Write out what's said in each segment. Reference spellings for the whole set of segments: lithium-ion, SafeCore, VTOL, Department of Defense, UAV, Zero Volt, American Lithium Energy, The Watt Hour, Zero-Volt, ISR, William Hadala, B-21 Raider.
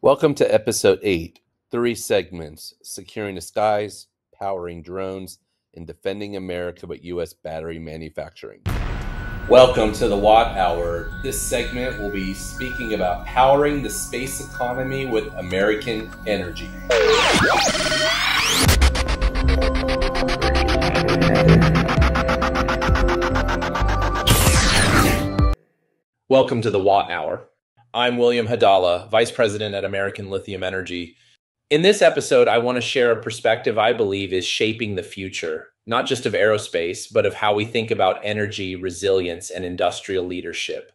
Welcome to episode 8, 3 segments, Securing the Skies, Powering Drones, and Defending America with U.S. Battery Manufacturing. Welcome to the Watt Hour. This segment will be speaking about powering the space economy with American energy. Welcome to the Watt Hour. I'm William Hadala, Vice President at American Lithium Energy. In this episode, I want to share a perspective I believe is shaping the future, not just of aerospace, but of how we think about energy, resilience, and industrial leadership.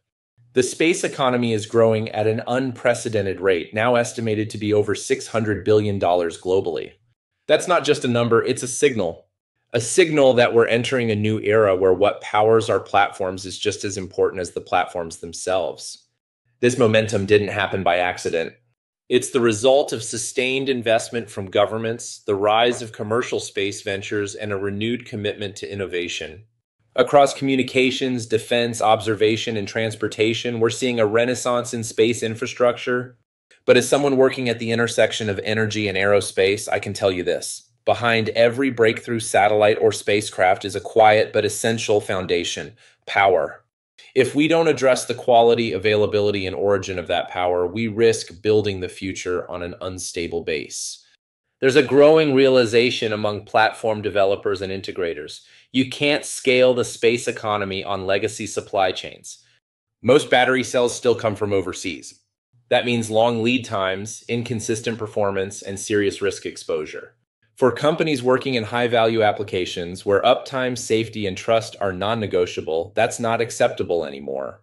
The space economy is growing at an unprecedented rate, now estimated to be over $600 billion globally. That's not just a number, it's a signal that we're entering a new era where what powers our platforms is just as important as the platforms themselves. This momentum didn't happen by accident. It's the result of sustained investment from governments, the rise of commercial space ventures, and a renewed commitment to innovation. Across communications, defense, observation, and transportation, we're seeing a renaissance in space infrastructure. But as someone working at the intersection of energy and aerospace, I can tell you this. Behind every breakthrough satellite or spacecraft is a quiet but essential foundation: power. If we don't address the quality, availability, and origin of that power, we risk building the future on an unstable base. There's a growing realization among platform developers and integrators. You can't scale the space economy on legacy supply chains. Most battery cells still come from overseas. That means long lead times, inconsistent performance, and serious risk exposure. For companies working in high-value applications where uptime, safety, and trust are non-negotiable, that's not acceptable anymore.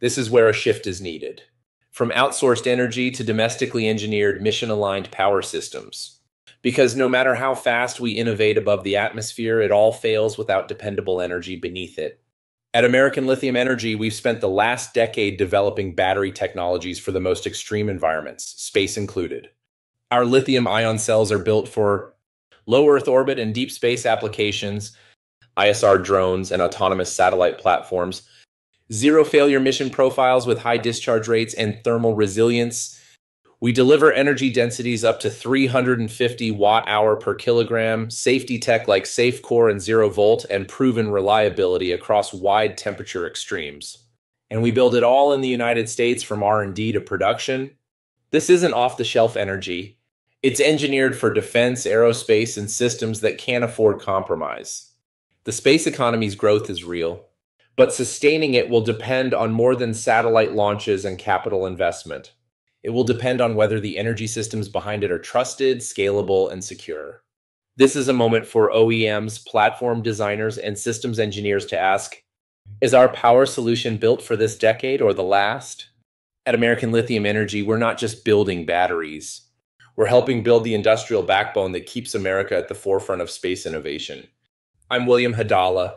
This is where a shift is needed, from outsourced energy to domestically engineered, mission-aligned power systems. Because no matter how fast we innovate above the atmosphere, it all fails without dependable energy beneath it. At American Lithium Energy, we've spent the last decade developing battery technologies for the most extreme environments, space included. Our lithium-ion cells are built for low Earth orbit and deep space applications, ISR drones, and autonomous satellite platforms, zero failure mission profiles with high discharge rates and thermal resilience. We deliver energy densities up to 350 watt-hour per kilogram, safety tech like SafeCore and Zero Volt, and proven reliability across wide temperature extremes. And we build it all in the United States from R&D to production. This isn't off-the-shelf energy. It's engineered for defense, aerospace, and systems that can't afford compromise. The space economy's growth is real, but sustaining it will depend on more than satellite launches and capital investment. It will depend on whether the energy systems behind it are trusted, scalable, and secure. This is a moment for OEMs, platform designers, and systems engineers to ask, is our power solution built for this decade or the last? At American Lithium Energy, we're not just building batteries. We're helping build the industrial backbone that keeps America at the forefront of space innovation. I'm William Hadala.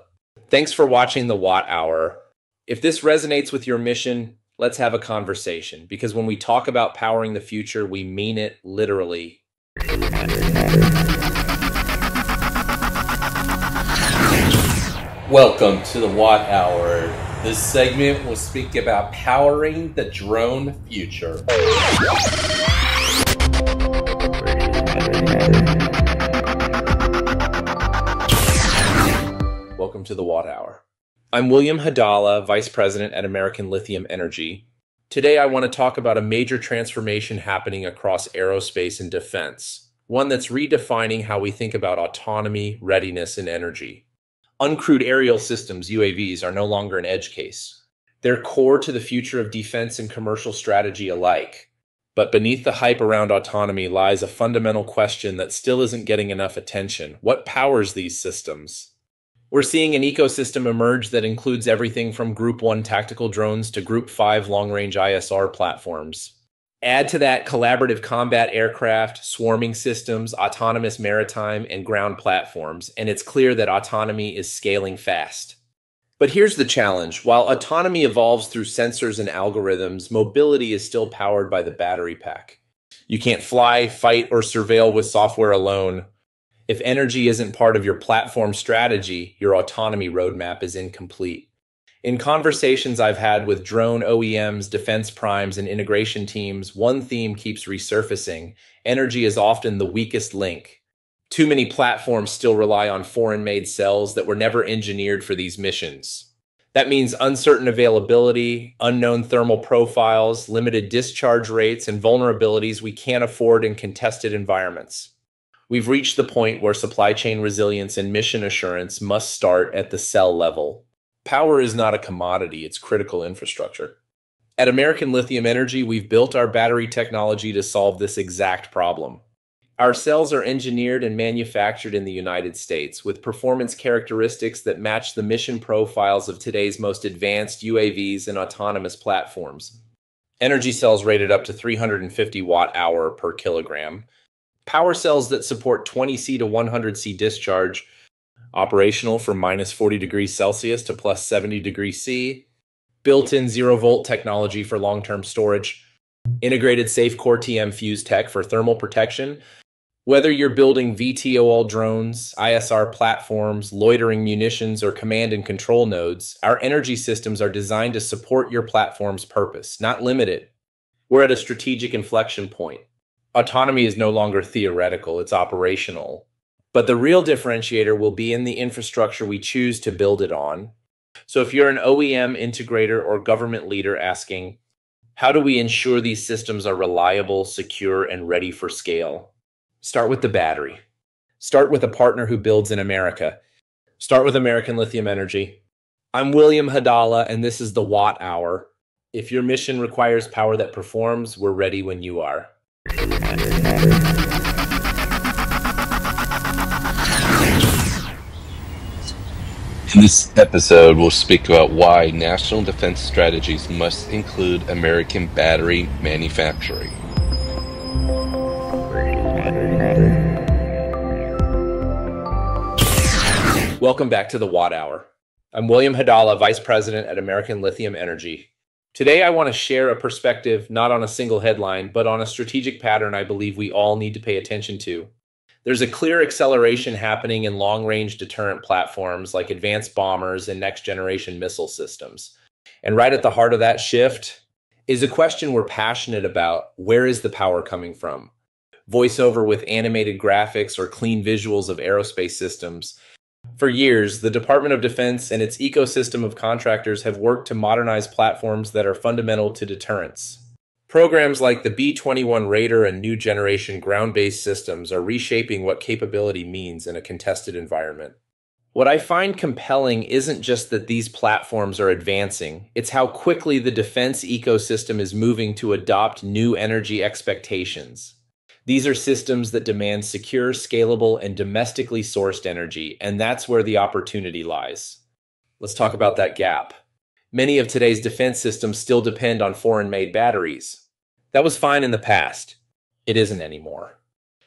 Thanks for watching the Watt Hour. If this resonates with your mission, let's have a conversation, because when we talk about powering the future, we mean it literally. Welcome to the Watt Hour. This segment will speak about powering the drone future. Welcome to the Watt Hour. I'm William Hadala, Vice President at American Lithium Energy. Today I want to talk about a major transformation happening across aerospace and defense, one that's redefining how we think about autonomy, readiness, and energy. Uncrewed aerial systems, UAVs, are no longer an edge case. They're core to the future of defense and commercial strategy alike. But beneath the hype around autonomy lies a fundamental question that still isn't getting enough attention. What powers these systems? We're seeing an ecosystem emerge that includes everything from Group 1 tactical drones to Group 5 long-range ISR platforms. Add to that collaborative combat aircraft, swarming systems, autonomous maritime, and ground platforms, and it's clear that autonomy is scaling fast. But here's the challenge. While autonomy evolves through sensors and algorithms, mobility is still powered by the battery pack. You can't fly, fight, or surveil with software alone. If energy isn't part of your platform strategy, your autonomy roadmap is incomplete. In conversations I've had with drone OEMs, defense primes, and integration teams, one theme keeps resurfacing. Energy is often the weakest link. Too many platforms still rely on foreign-made cells that were never engineered for these missions. That means uncertain availability, unknown thermal profiles, limited discharge rates, and vulnerabilities we can't afford in contested environments. We've reached the point where supply chain resilience and mission assurance must start at the cell level. Power is not a commodity, it's critical infrastructure. At American Lithium Energy, we've built our battery technology to solve this exact problem. Our cells are engineered and manufactured in the United States with performance characteristics that match the mission profiles of today's most advanced UAVs and autonomous platforms. Energy cells rated up to 350 watt-hour per kilogram. Power cells that support 20C to 100C discharge, operational from -40°C to +70°C, built-in Zero-Volt technology for long-term storage, integrated SafeCore TM fuse tech for thermal protection. Whether you're building VTOL drones, ISR platforms, loitering munitions, or command and control nodes, our energy systems are designed to support your platform's purpose, not limit it. We're at a strategic inflection point. Autonomy is no longer theoretical, it's operational. But the real differentiator will be in the infrastructure we choose to build it on. So if you're an OEM, integrator, or government leader asking, how do we ensure these systems are reliable, secure, and ready for scale? Start with the battery. Start with a partner who builds in America. Start with American Lithium Energy. I'm William Hadala, and this is The Watt Hour. If your mission requires power that performs, we're ready when you are. In this episode, we'll speak about why national defense strategies must include American battery manufacturing. Welcome back to The Watt Hour. I'm William Hadala, Vice President at American Lithium Energy. Today, I want to share a perspective not on a single headline, but on a strategic pattern I believe we all need to pay attention to. There's a clear acceleration happening in long-range deterrent platforms like advanced bombers and next-generation missile systems. And right at the heart of that shift is a question we're passionate about: where is the power coming from? Voiceover with animated graphics or clean visuals of aerospace systems. For years, the Department of Defense and its ecosystem of contractors have worked to modernize platforms that are fundamental to deterrence. Programs like the B-21 Raider and new generation ground-based systems are reshaping what capability means in a contested environment. What I find compelling isn't just that these platforms are advancing, it's how quickly the defense ecosystem is moving to adopt new energy expectations. These are systems that demand secure, scalable, and domestically sourced energy, and that's where the opportunity lies. Let's talk about that gap. Many of today's defense systems still depend on foreign-made batteries. That was fine in the past. It isn't anymore.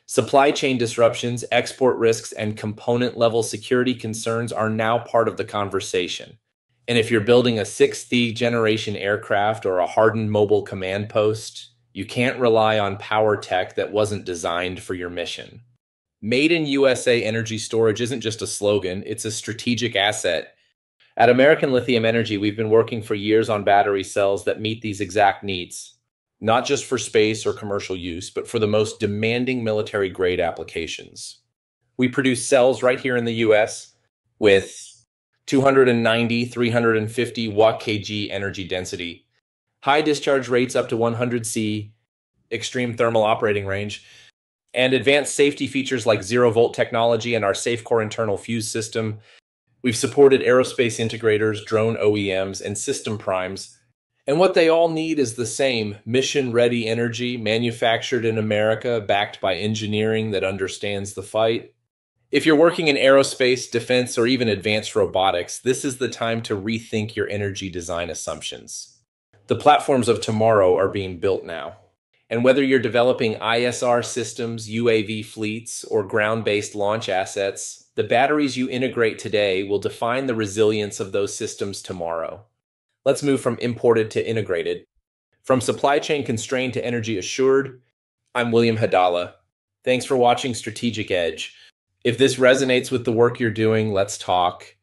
Supply chain disruptions, export risks, and component-level security concerns are now part of the conversation. And if you're building a 6th-generation aircraft or a hardened mobile command post, you can't rely on power tech that wasn't designed for your mission. Made in USA energy storage isn't just a slogan, it's a strategic asset. At American Lithium Energy, we've been working for years on battery cells that meet these exact needs, not just for space or commercial use, but for the most demanding military-grade applications. We produce cells right here in the U.S. with 290, 350 watt-kg energy density, high discharge rates up to 100C, extreme thermal operating range, and advanced safety features like Zero-Volt technology and our SafeCore internal fuse system. We've supported aerospace integrators, drone OEMs, and system primes, and what they all need is the same: mission-ready energy manufactured in America, backed by engineering that understands the fight. If you're working in aerospace, defense, or even advanced robotics, this is the time to rethink your energy design assumptions. The platforms of tomorrow are being built now. And whether you're developing ISR systems, UAV fleets, or ground-based launch assets, the batteries you integrate today will define the resilience of those systems tomorrow. Let's move from imported to integrated. From supply chain constrained to energy assured, I'm William Hadala. Thanks for watching Strategic Edge. If this resonates with the work you're doing, let's talk.